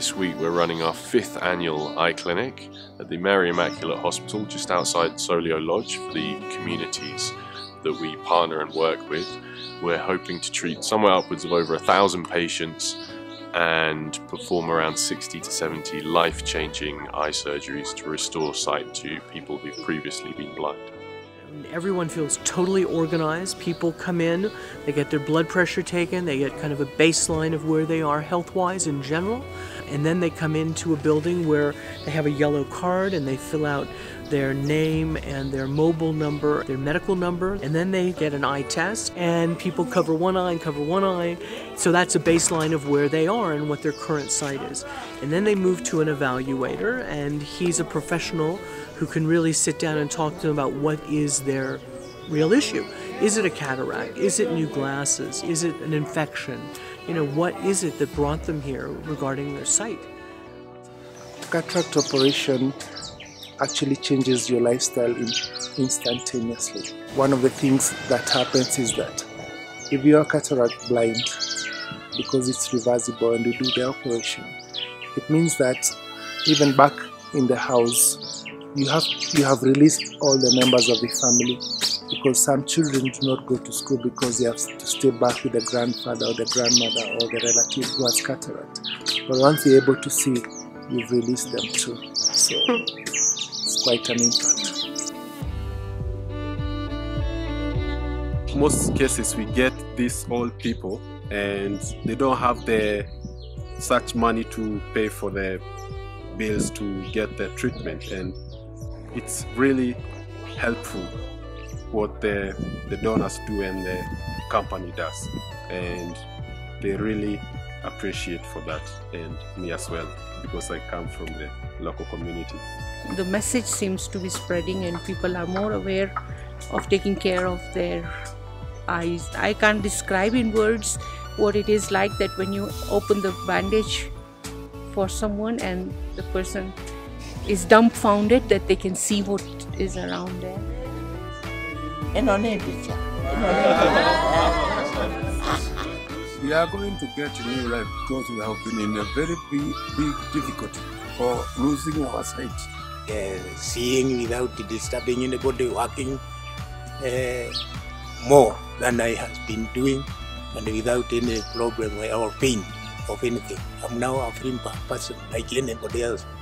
This week we're running our 5th annual eye clinic at the Mary Immaculate Hospital just outside Solio Lodge for the communities that we partner and work with. We're hoping to treat somewhere upwards of over 1,000 patients and perform around 60 to 70 life-changing eye surgeries to restore sight to people who've previously been blind. Everyone feels totally organized. People come in, they get their blood pressure taken, they get kind of a baseline of where they are health-wise in general, and then they come into a building where they have a yellow card and they fill out their name and their mobile number, their medical number, and then they get an eye test, and people cover one eye and cover one eye. So that's a baseline of where they are and what their current sight is. And then they move to an evaluator, and he's a professional who can really sit down and talk to them about what is their real issue. Is it a cataract? Is it new glasses? Is it an infection? You know, what is it that brought them here regarding their sight? Cataract operation actually changes your lifestyle instantaneously. One of the things that happens is that if you are cataract blind, because it's reversible and we do the operation, it means that even back in the house, you have released all the members of the family, because some children do not go to school because they have to stay back with the grandfather or the grandmother or the relative who has cataract. But once you're able to see, you've released them too. So it's quite an impact. Most cases we get these old people and they don't have such money to pay for the bills to get the treatment, and it's really helpful what the donors do and the company does, and they really appreciate for that, and me as well, because I come from the local community. The message seems to be spreading and people are more aware of taking care of their eyes. I can't describe in words what it is like that when you open the bandage for someone and the person is dumbfounded that they can see what is around them. We are going to get a new life because we have been in a very big difficulty for losing our sight. Seeing without disturbing anybody, working more than I have been doing, and without any problem or pain of anything. I'm now a free person like anybody else.